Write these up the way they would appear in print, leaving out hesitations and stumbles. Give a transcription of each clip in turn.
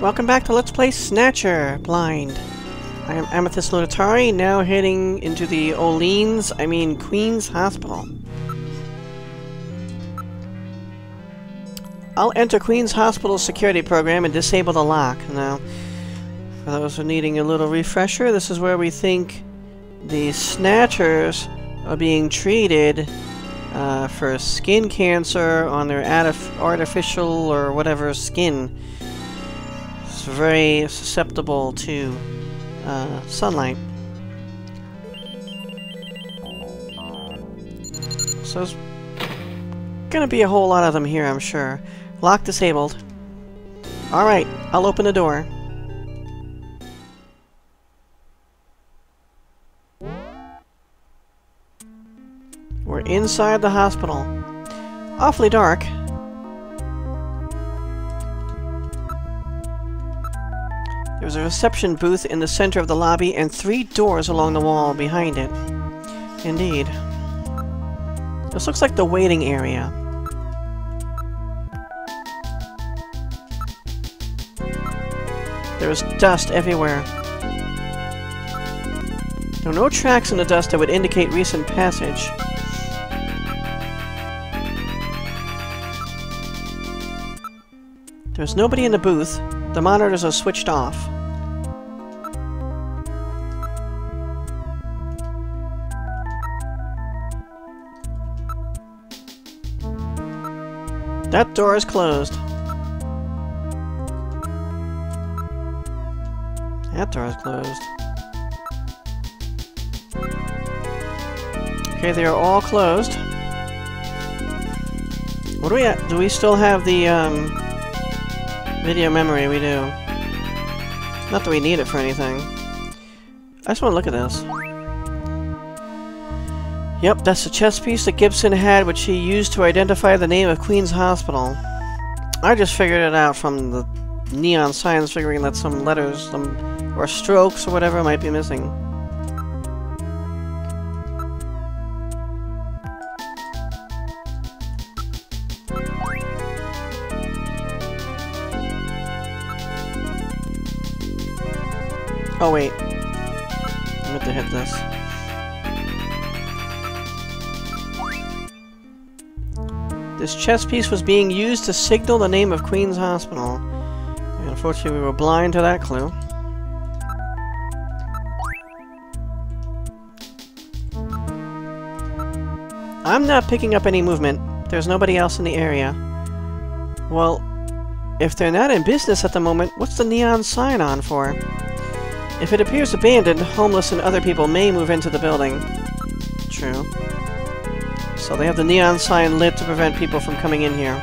Welcome back to Let's Play Snatcher, Blind. I am Amethyst Lunitari, now heading into the Queens Hospital. I'll enter Queens Hospital's security program and disable the lock. Now, for those who are needing a little refresher, this is where we think the Snatchers are being treated for skin cancer on their artificial or whatever skin. It's very susceptible to sunlight. So there's gonna be a whole lot of them here, I'm sure. Lock disabled. Alright, I'll open the door. We're inside the hospital. Awfully dark. There's a reception booth in the center of the lobby and three doors along the wall behind it. Indeed. This looks like the waiting area. There is dust everywhere. There are no tracks in the dust that would indicate recent passage. There's nobody in the booth. The monitors are switched off. That door is closed. That door is closed. Okay, they are all closed. What do we have? Do we still have the, video memory? We do. Not that we need it for anything. I just want to look at this. Yep, that's the chess piece that Gibson had, which he used to identify the name of Queens Hospital. I just figured it out from the neon signs, figuring that some letters, or strokes, or whatever might be missing. Oh wait, I meant to hit this. This chess piece was being used to signal the name of Queens Hospital. And unfortunately, we were blind to that clue. I'm not picking up any movement. There's nobody else in the area. Well, if they're not in business at the moment, what's the neon sign on for? If it appears abandoned, homeless and other people may move into the building. True. So they have the neon sign lit to prevent people from coming in here.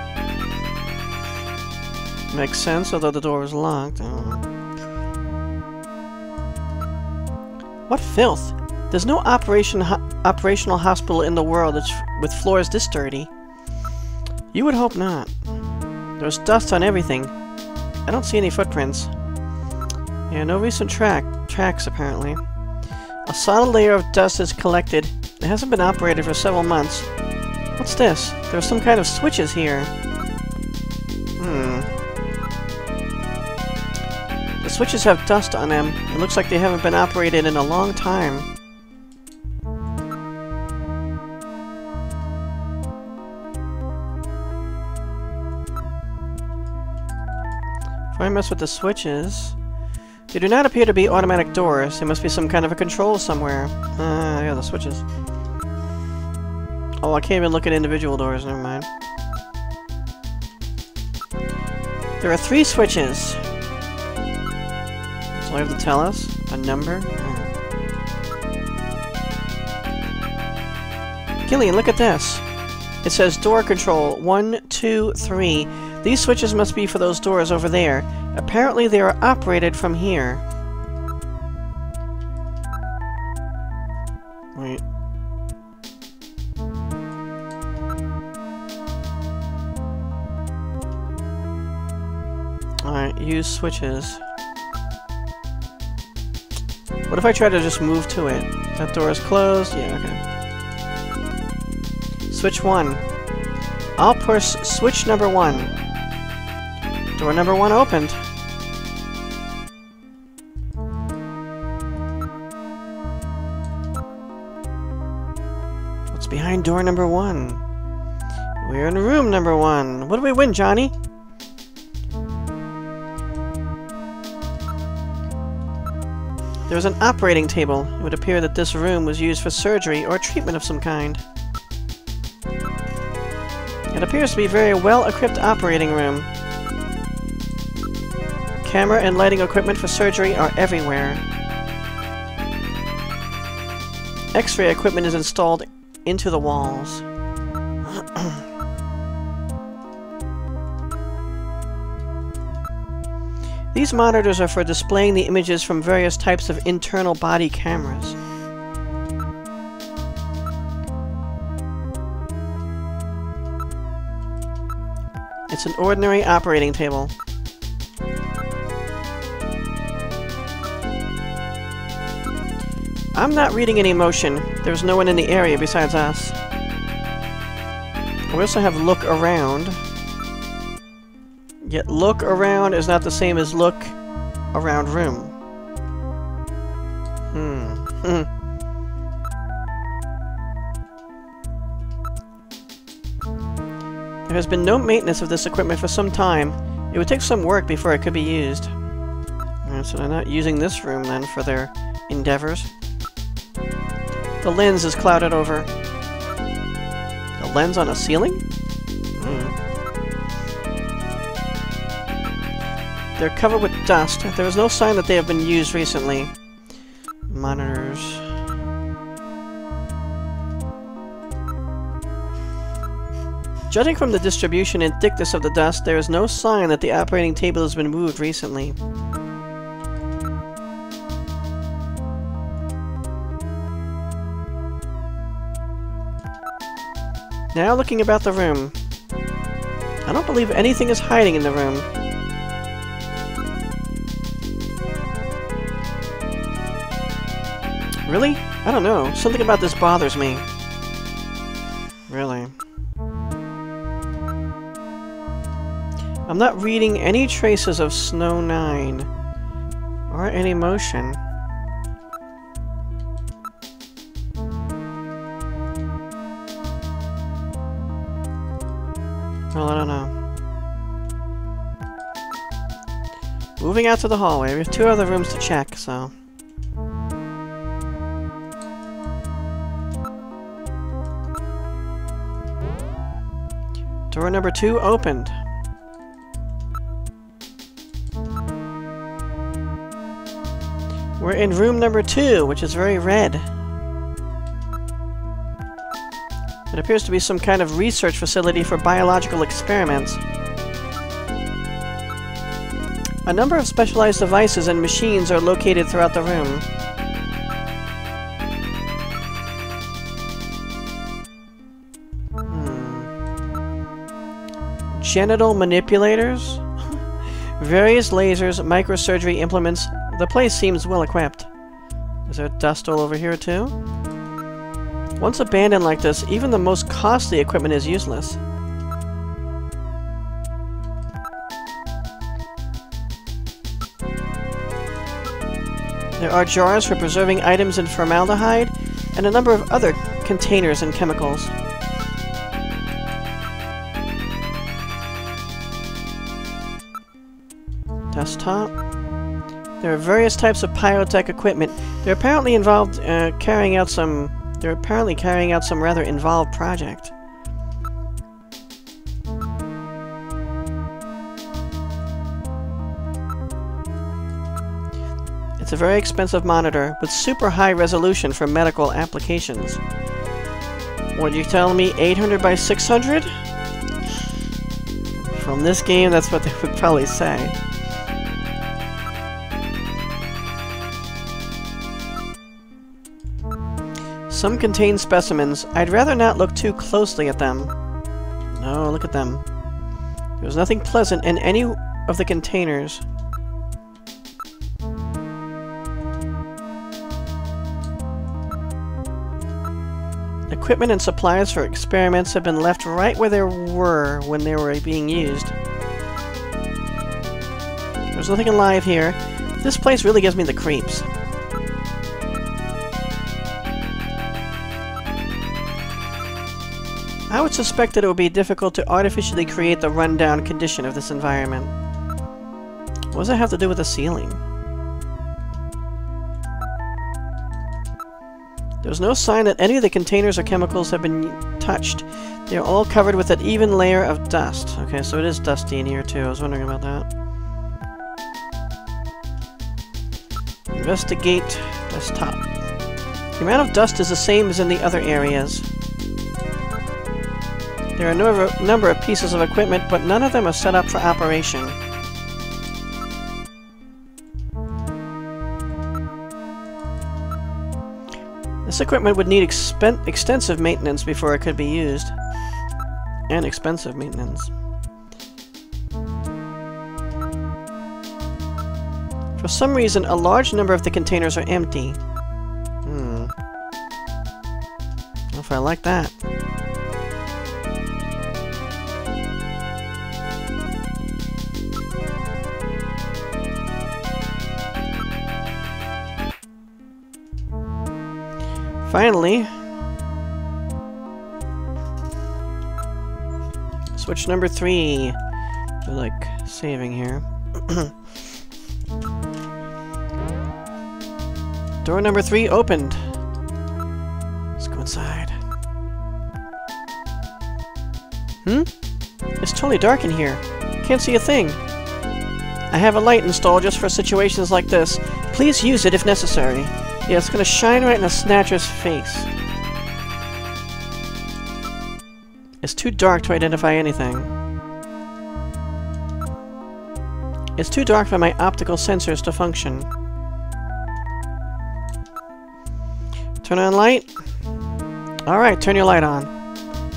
Makes sense, although the door is locked. Oh. What filth! There's no operational hospital in the world that's with floors this dirty. You would hope not. There's dust on everything. I don't see any footprints. Yeah, no recent tracks, apparently. A solid layer of dust is collected. It hasn't been operated for several months. What's this? There are some kind of switches here. The switches have dust on them. It looks like they haven't been operated in a long time. If I mess with the switches... They do not appear to be automatic doors. There must be some kind of a control somewhere. Ah, yeah, the switches. Oh, I can't even look at individual doors, never mind. There are three switches. So they have to tell us a number. Gillian, look at this. It says door control 1, 2, 3. These switches must be for those doors over there. Apparently they are operated from here. Wait. Alright, use switches. What if I try to just move to it? That door is closed? Yeah, okay. Switch 1. I'll push switch number 1. Door number 1 opened. What's behind door number 1? We're in room number 1. What do we win, Johnny? There was an operating table. It would appear that this room was used for surgery or treatment of some kind. It appears to be a very well-equipped operating room. Camera and lighting equipment for surgery are everywhere. X-ray equipment is installed into the walls. These monitors are for displaying the images from various types of internal body cameras. It's an ordinary operating table. I'm not reading any motion. There's no one in the area besides us. We also have look around. Yet look around is not the same as look around room. There has been no maintenance of this equipment for some time. It would take some work before it could be used. Alright, so they're not using this room then for their endeavors. The lens is clouded over. A lens on a ceiling? They're covered with dust. There is no sign that they have been used recently. Monitors. Judging from the distribution and thickness of the dust, there is no sign that the operating table has been moved recently. Now looking about the room. I don't believe anything is hiding in the room. Really? I don't know. Something about this bothers me. Really. I'm not reading any traces of Snow 9. Or any motion. Well, I don't know. Moving out to the hallway. We have 2 other rooms to check, so... Door number 2 opened. We're in room number 2, which is very red. It appears to be some kind of research facility for biological experiments. A number of specialized devices and machines are located throughout the room. Genital manipulators, various lasers, microsurgery implements. The place seems well equipped. Is there dust all over here too? Once abandoned like this, even the most costly equipment is useless. There are jars for preserving items in formaldehyde and a number of other containers and chemicals. Desktop. There are various types of pyrotech equipment. They're apparently carrying out some rather involved project. It's a very expensive monitor with super high resolution for medical applications. What are you telling me? 800 by 600? From this game, that's what they would probably say. Some contain specimens. I'd rather not look too closely at them. No, look at them. There was nothing pleasant in any of the containers. Equipment and supplies for experiments have been left right where they were when they were being used. There's nothing alive here. This place really gives me the creeps. I would suspect that it would be difficult to artificially create the rundown condition of this environment. What does that have to do with the ceiling? There's no sign that any of the containers or chemicals have been touched. They're all covered with an even layer of dust. Okay, so it is dusty in here too. I was wondering about that. Investigate desktop. The amount of dust is the same as in the other areas. There are a number of pieces of equipment, but none of them are set up for operation. This equipment would need extensive maintenance before it could be used. And expensive maintenance. For some reason, a large number of the containers are empty. I don't know if I like that. Finally, switch number 3. I feel like saving here. Door number 3 opened. Let's go inside. It's totally dark in here. Can't see a thing. I have a light installed just for situations like this. Please use it if necessary. Yeah, it's gonna shine right in the Snatcher's face. It's too dark to identify anything. It's too dark for my optical sensors to function. Turn on light. Alright, turn your light on.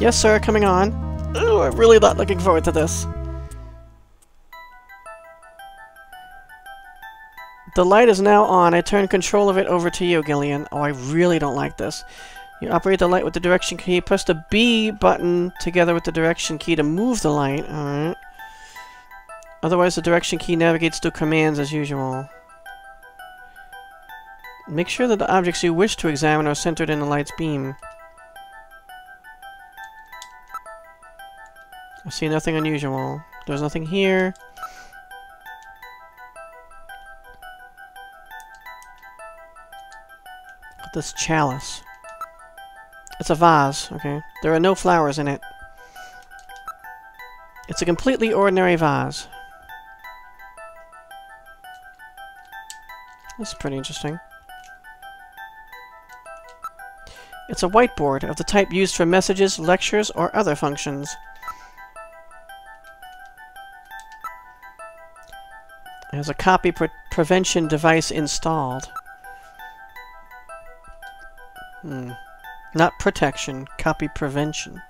Yes, sir, coming on. Ooh, I'm really not looking forward to this. The light is now on. I turn control of it over to you, Gillian. Oh, I really don't like this. You operate the light with the direction key. Press the B button together with the direction key to move the light. Alright. Otherwise, the direction key navigates through commands as usual. Make sure that the objects you wish to examine are centered in the light's beam. I see nothing unusual. There's nothing here. This chalice. It's a vase, okay? There are no flowers in it. It's a completely ordinary vase. This is pretty interesting. It's a whiteboard of the type used for messages, lectures, or other functions. It has a copy prevention device installed. Not protection, copy prevention.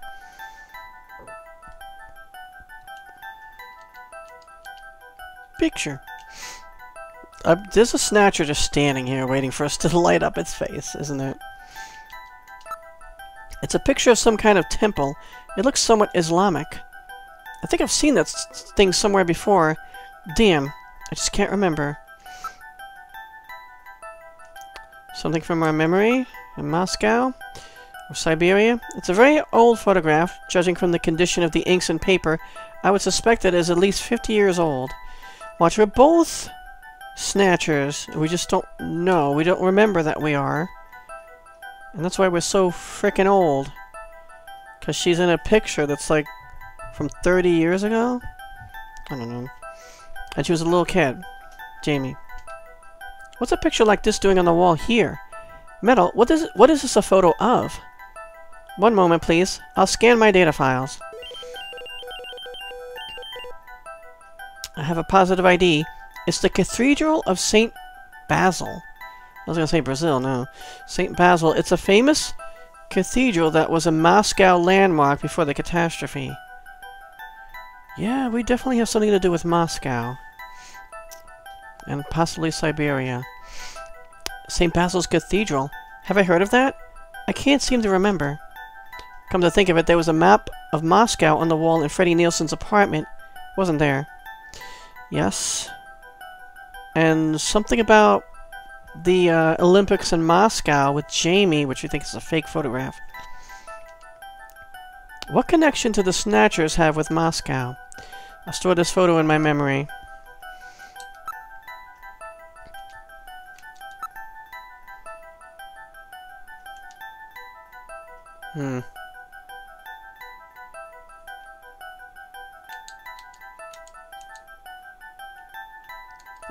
Picture. There's a Snatcher just standing here waiting for us to light up its face, isn't it? It's a picture of some kind of temple. It looks somewhat Islamic. I think I've seen that thing somewhere before. Damn, I just can't remember. Something from our memory? In Moscow? Or Siberia? It's a very old photograph. Judging from the condition of the inks and paper, I would suspect that it is at least 50 years old. Watch, we're both Snatchers. We just don't know. We don't remember that we are. And that's why we're so frickin' old. Because she's in a picture that's like from 30 years ago? I don't know. And she was a little kid. Jamie. What's a picture like this doing on the wall here? Metal, what is this a photo of? One moment, please. I'll scan my data files. I have a positive ID. It's the Cathedral of St. Basil. I was going to say Brazil, no. St. Basil. It's a famous cathedral that was a Moscow landmark before the catastrophe. Yeah, we definitely have something to do with Moscow. And possibly Siberia. St. Basil's Cathedral. Have I heard of that? I can't seem to remember. Come to think of it, there was a map of Moscow on the wall in Freddie Nielsen's apartment, wasn't there? Yes. And something about the Olympics in Moscow with Jamie, which you think is a fake photograph. What connection do the Snatchers have with Moscow? I'll store this photo in my memory.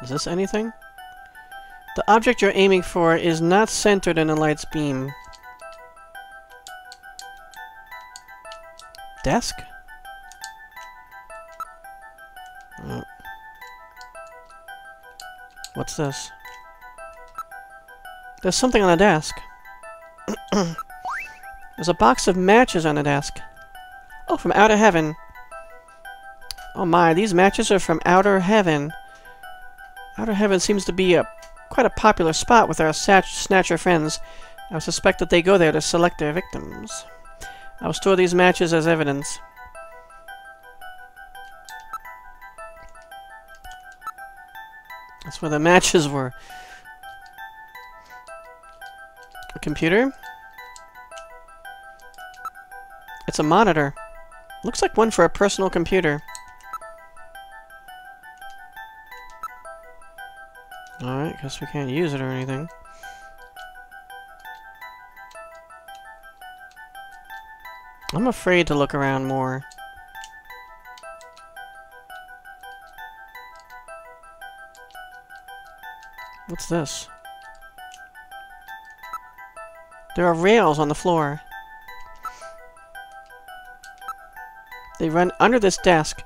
Is this anything? The object you're aiming for is not centered in the light's beam. Desk? Oh. What's this? There's something on the desk. There's a box of matches on the desk. Oh, from Outer Heaven. Oh my, these matches are from Outer Heaven. Outer Heaven seems to be quite a popular spot with our Snatcher friends. I would suspect that they go there to select their victims. I will store these matches as evidence. That's where the matches were. A computer? It's a monitor. Looks like one for a personal computer. Alright, guess we can't use it or anything. I'm afraid to look around more. What's this? There are rails on the floor. They run under this desk.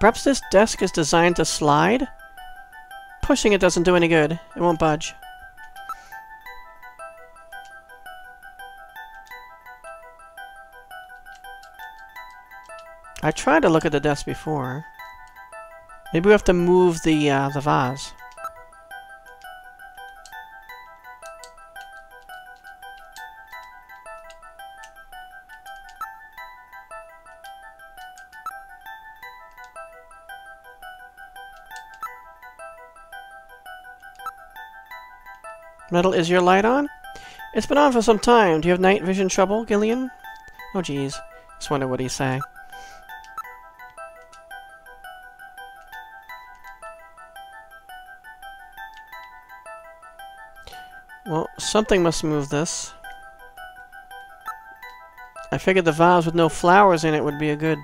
Perhaps this desk is designed to slide? Pushing it doesn't do any good. It won't budge. I tried to look at the desk before. Maybe we have to move the vase. Metal, is your light on? It's been on for some time. Do you have night vision trouble, Gillian? Oh, geez. Just wonder what he's saying. Well, something must move this. I figured the vase with no flowers in it would be a good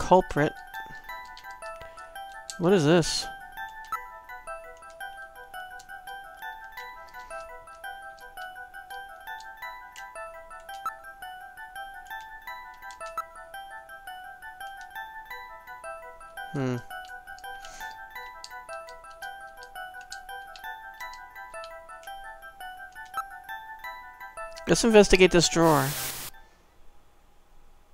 culprit. What is this? Let's investigate this drawer.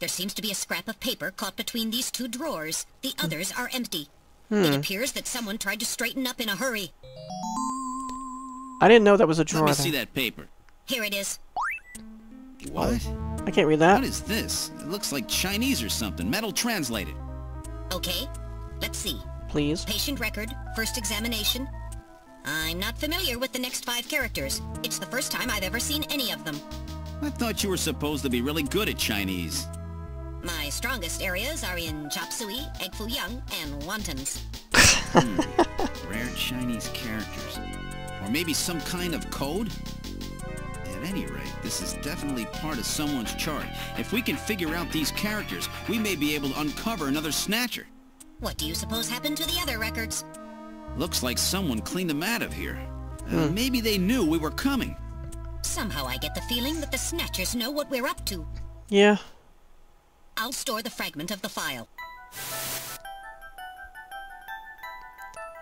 There seems to be a scrap of paper caught between these two drawers. The others are empty. It appears that someone tried to straighten up in a hurry. I didn't know that was a drawer. Let me see that paper. Here it is. What? I can't read that. What is this? It looks like Chinese or something. Metal translated. Okay. Let's see. Please. Patient record. First examination. I'm not familiar with the next 5 characters. It's the first time I've ever seen any of them. I thought you were supposed to be really good at Chinese. My strongest areas are in chop suey, egg foo young, and wontons. Rare Chinese characters. Or maybe some kind of code? At any rate, this is definitely part of someone's chart. If we can figure out these characters, we may be able to uncover another Snatcher. What do you suppose happened to the other records? Looks like someone cleaned them out of here. Maybe they knew we were coming. Somehow I get the feeling that the Snatchers know what we're up to. Yeah. I'll store the fragment of the file.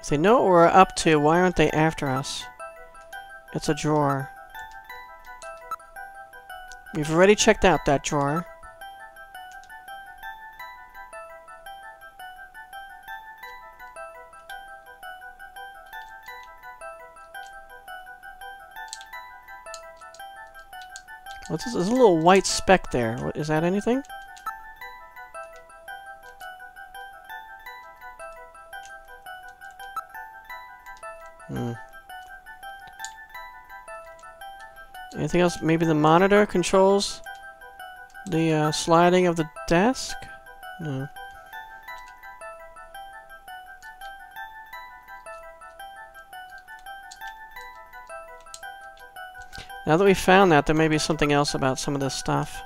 If they know what we're up to, why aren't they after us? It's a drawer. We've already checked out that drawer. What's this? There's a little white speck there. What, is that anything? Anything else? Maybe the monitor controls The sliding of the desk? No. Now that we found that, there may be something else about some of this stuff.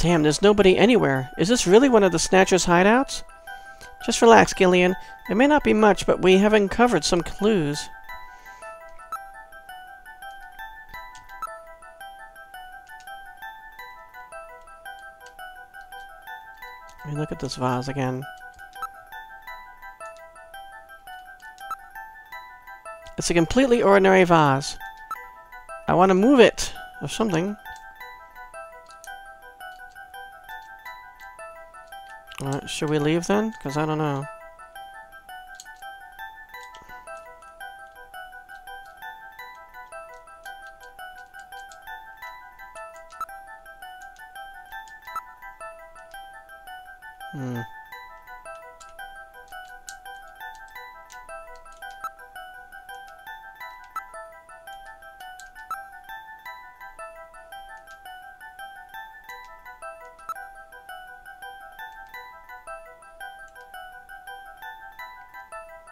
Damn, there's nobody anywhere. Is this really one of the Snatcher's hideouts? Just relax, Gillian. It may not be much, but we have uncovered some clues. I mean, look at this vase again. It's a completely ordinary vase. I want to move it, or something. Should we leave then? Because I don't know.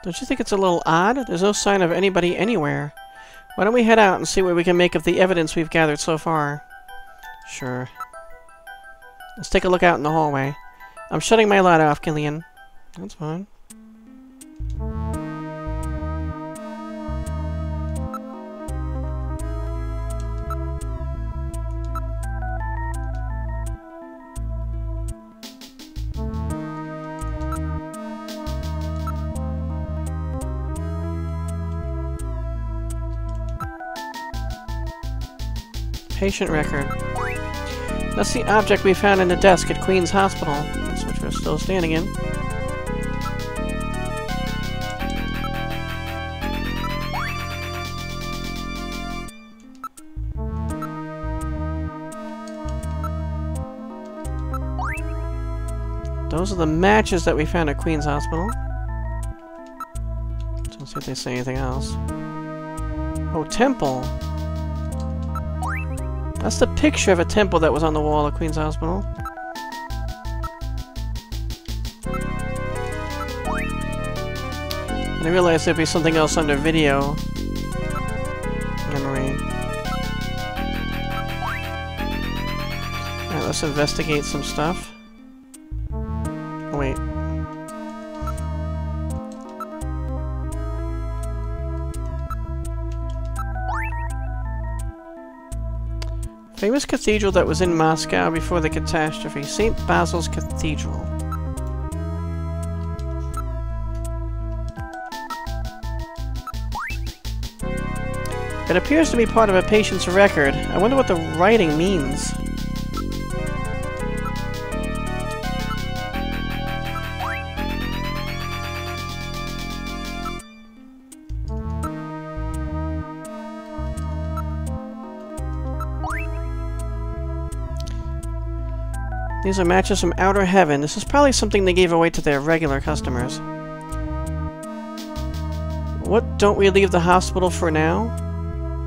Don't you think it's a little odd? There's no sign of anybody anywhere. Why don't we head out and see what we can make of the evidence we've gathered so far? Sure. Let's take a look out in the hallway. I'm shutting my light off, Gillian. That's fine. Patient record. That's the object we found in the desk at Queens Hospital. That's which we're still standing in. Those are the matches that we found at Queens Hospital. Don't see if they say anything else. Oh, temple! That's the picture of a temple that was on the wall at Queen's Hospital. And I realized there'd be something else under video memory. Alright, let's investigate some stuff. Oh, wait. Famous cathedral that was in Moscow before the catastrophe. St. Basil's Cathedral. It appears to be part of a patient's record. I wonder what the writing means. These are matches from Outer Heaven. This is probably something they gave away to their regular customers. What don't we leave the hospital for now?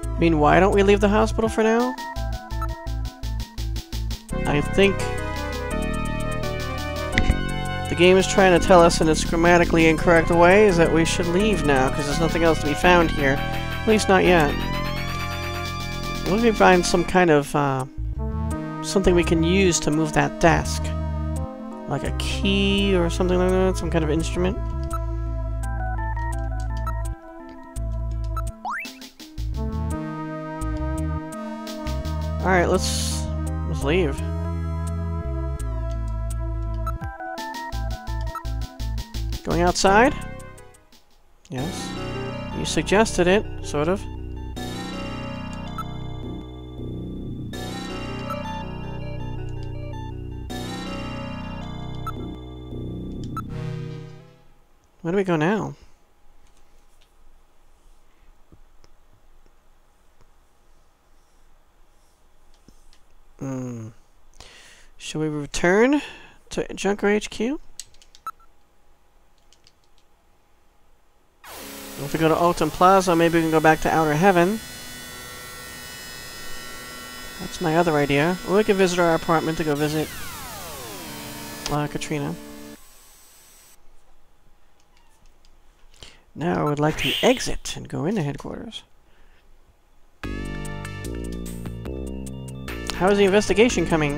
I mean, why don't we leave the hospital for now? I think the game is trying to tell us in its grammatically incorrect way is that we should leave now, because there's nothing else to be found here. At least not yet. What if we find some kind of, something we can use to move that desk. Like a key or something like that, some kind of instrument. Alright, let's leave. Going outside? Yes. You suggested it, sort of. Where do we go now? Should we return to Junker HQ? We'll if we go to Alton Plaza, maybe we can go back to Outer Heaven. That's my other idea. Or we could visit our apartment to go visit Katrina. Now I would like to exit and go into headquarters. How is the investigation coming?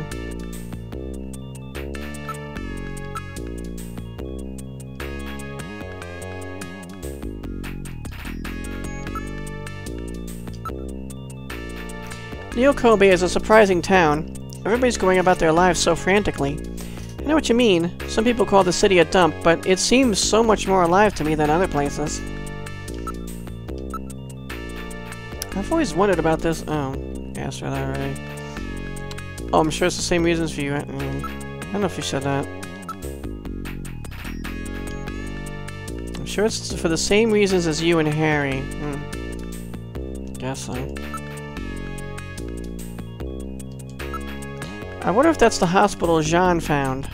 Neo Kobe is a surprising town. Everybody's going about their lives so frantically. I know what you mean. Some people call the city a dump, but it seems so much more alive to me than other places. I've always wondered about this. Oh, asked her that already. Oh, I'm sure it's the same reasons for you. I don't know if you said that. I'm sure it's for the same reasons as you and Harry. Guess so. I wonder if that's the hospital Jean found.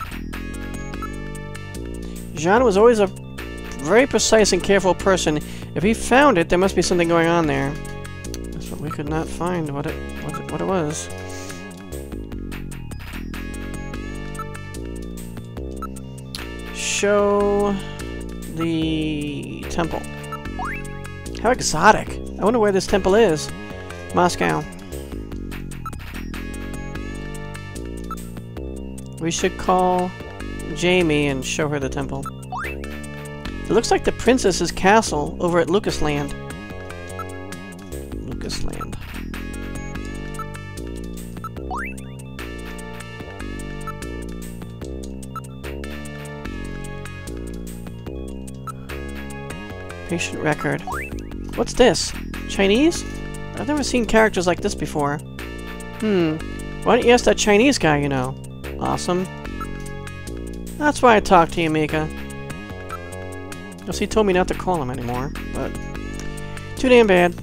Jean was always a very precise and careful person. If he found it, there must be something going on there. That's what we could not find. What it was. Show the temple. How exotic. I wonder where this temple is. Moscow. We should call Jamie and show her the temple. It looks like the princess's castle over at Lucasland. Lucasland. Patient record. What's this? Chinese? I've never seen characters like this before. Why don't you ask that Chinese guy you know? Awesome. That's why I talked to you, Mika. Because he told me not to call him anymore, but... too damn bad.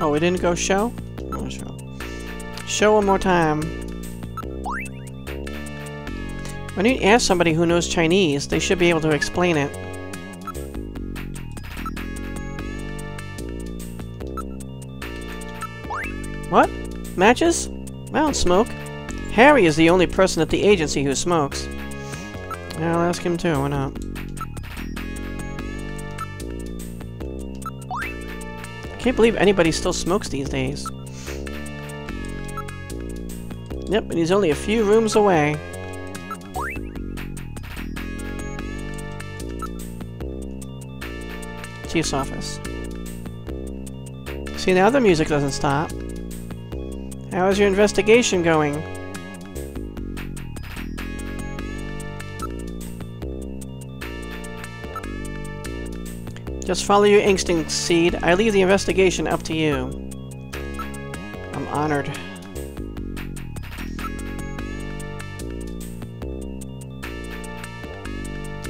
Oh, we didn't go show? Oh, show. Show one more time. When you ask somebody who knows Chinese, they should be able to explain it. What? Matches? I don't smoke. Harry is the only person at the agency who smokes. I'll ask him too, why not? I can't believe anybody still smokes these days. Yep, and he's only a few rooms away. Chief's office. See, now the music doesn't stop. How is your investigation going? Just follow your instincts, Seed. I leave the investigation up to you. I'm honored.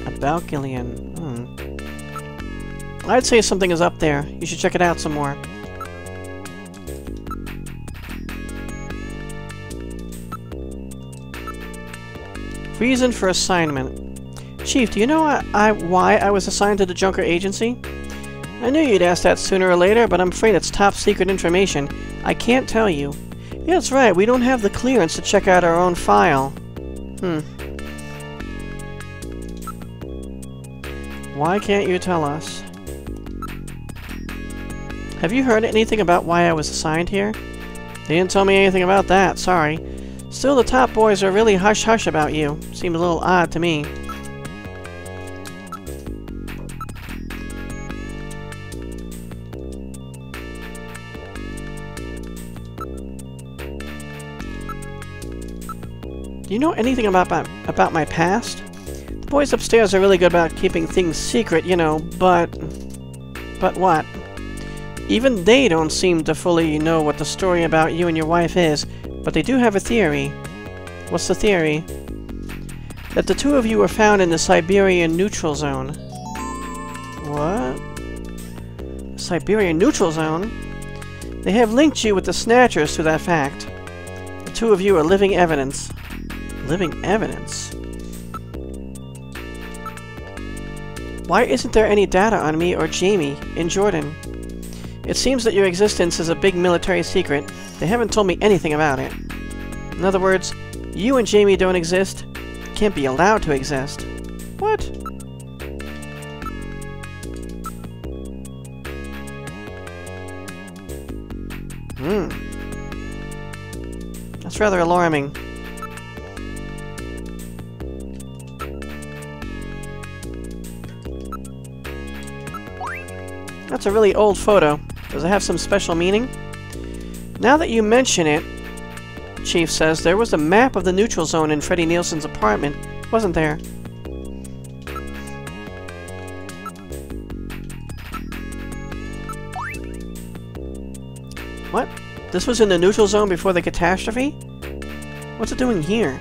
About Gillian. I'd say something is up there. You should check it out some more. Reason for assignment. Chief, do you know why I was assigned to the Junker Agency? I knew you'd ask that sooner or later, but I'm afraid it's top secret information. I can't tell you. Yeah, that's right. We don't have the clearance to check out our own file. Why can't you tell us? Have you heard anything about why I was assigned here? They didn't tell me anything about that, sorry. Still, the top boys are really hush-hush about you. Seemed a little odd to me. Do you know anything about my past? The boys upstairs are really good about keeping things secret, you know, but what? Even they don't seem to fully know what the story about you and your wife is, but they do have a theory. What's the theory? That the two of you were found in the Siberian Neutral Zone. What? Siberian Neutral Zone? They have linked you with the Snatchers to that fact. The two of you are living evidence. Living evidence? Why isn't there any data on me or Jamie in Jordan? It seems that your existence is a big military secret. They haven't told me anything about it. In other words, you and Jamie don't exist. Can't be allowed to exist. What? Hmm. That's rather alarming. That's a really old photo. Does it have some special meaning? Now that you mention it, Chief says, there was a map of the neutral zone in Freddie Nielsen's apartment, wasn't there? What? This was in the neutral zone before the catastrophe? What's it doing here?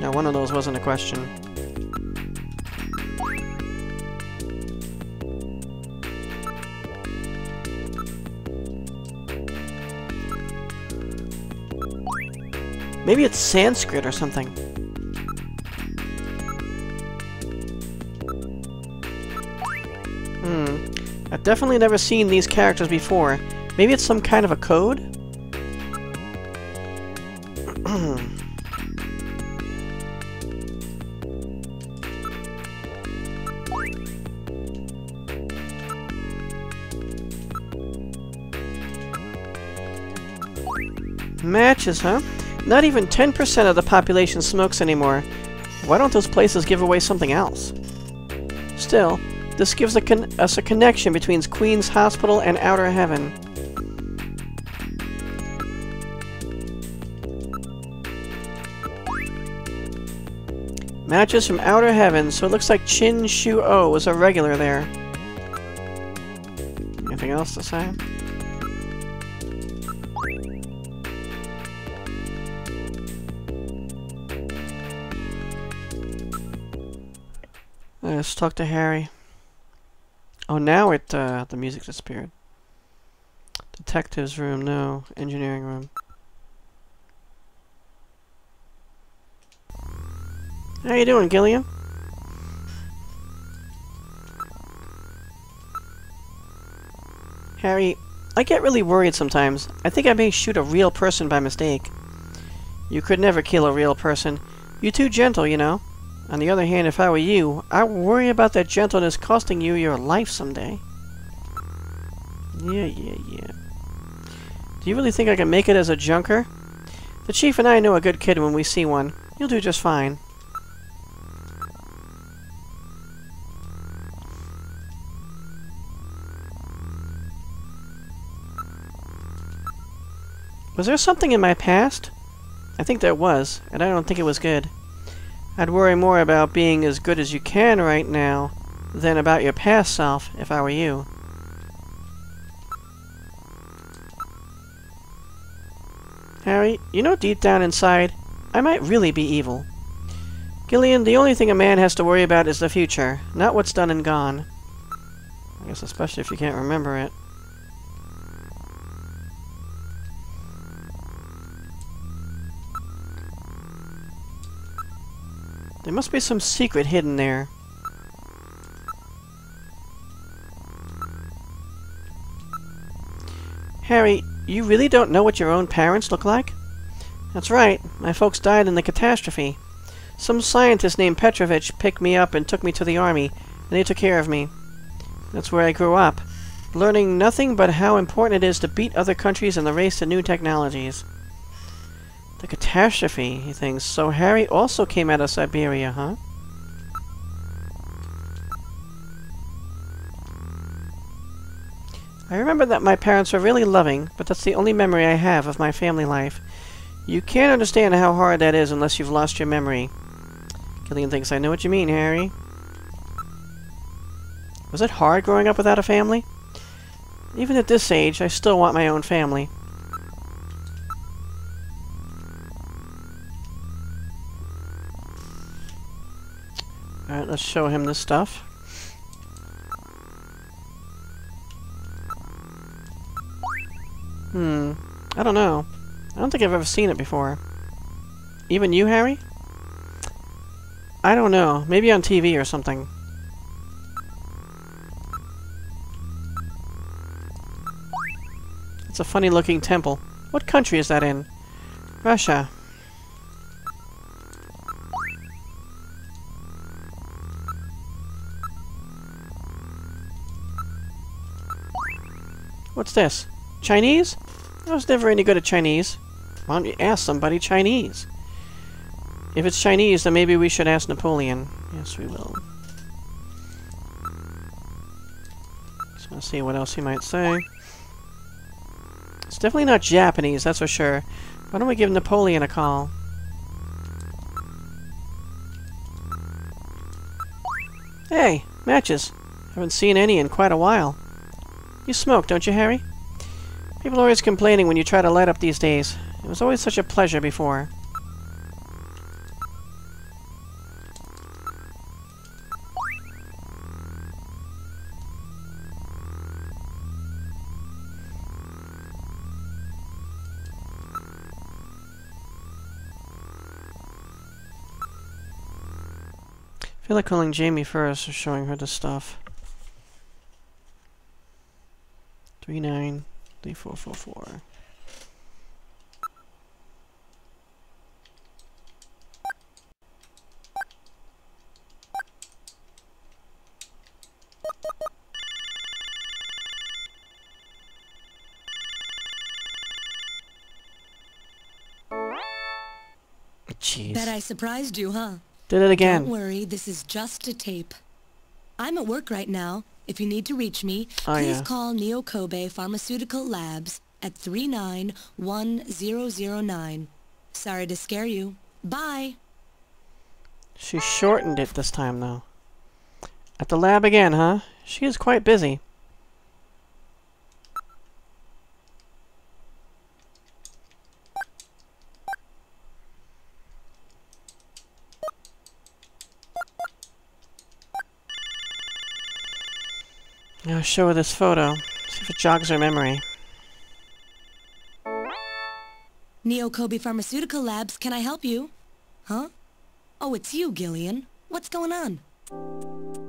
Now, one of those wasn't a question. Maybe it's Sanskrit or something. Hmm. I've definitely never seen these characters before. Maybe it's some kind of a code? Matches, huh? Not even 10% of the population smokes anymore. Why don't those places give away something else? Still, this gives us a connection between Queens Hospital and Outer Heaven. Matches from Outer Heaven, so it looks like Chin Shu Oh was a regular there. Anything else to say? Let's talk to Harry. Oh, now the music disappeared. Detective's room, no. Engineering room. How you doing, Gillian? Harry, I get really worried sometimes. I think I may shoot a real person by mistake. You could never kill a real person. You're too gentle, you know. On the other hand, if I were you, I would worry about that gentleness costing you your life someday. Yeah. Do you really think I can make it as a junker? The Chief and I know a good kid when we see one. You'll do just fine. Was there something in my past? I think there was, and I don't think it was good. I'd worry more about being as good as you can right now than about your past self, if I were you. Harry, you know deep down inside, I might really be evil. Gillian, the only thing a man has to worry about is the future, not what's done and gone. I guess especially if you can't remember it. There must be some secret hidden there. Harry, you really don't know what your own parents look like? That's right. My folks died in the catastrophe. Some scientist named Petrovich picked me up and took me to the army, and they took care of me. That's where I grew up, learning nothing but how important it is to beat other countries in the race to new technologies. The catastrophe, he thinks. So Harry also came out of Siberia, huh? I remember that my parents were really loving, but that's the only memory I have of my family life. You can't understand how hard that is unless you've lost your memory. Gillian thinks, I know what you mean, Harry. Was it hard growing up without a family? Even at this age, I still want my own family. Alright, let's show him this stuff. I don't know. I don't think I've ever seen it before. Even you, Harry? I don't know. Maybe on TV or something. It's a funny-looking temple. What country is that in? Russia. What's this? Chinese? I was never any good at Chinese. Why don't you ask somebody Chinese? If it's Chinese, then maybe we should ask Napoleon. Yes, we will. Just want to see what else he might say. It's definitely not Japanese, that's for sure. Why don't we give Napoleon a call? Hey, matches. Haven't seen any in quite a while. You smoke, don't you, Harry? People are always complaining when you try to light up these days. It was always such a pleasure before. I feel like calling Jamie first or showing her the stuff. 393444. Jeez. Bet I surprised you, huh? Did it again. Don't worry, this is just a tape. I'm at work right now. If you need to reach me, please call Neo Kobe Pharmaceutical Labs at 391009. Sorry to scare you. Bye. She shortened it this time, though. At the lab again, huh? She is quite busy. Now show her this photo. See if it jogs her memory. Neo Kobe Pharmaceutical Labs, can I help you? Huh? Oh, it's you, Gillian. What's going on?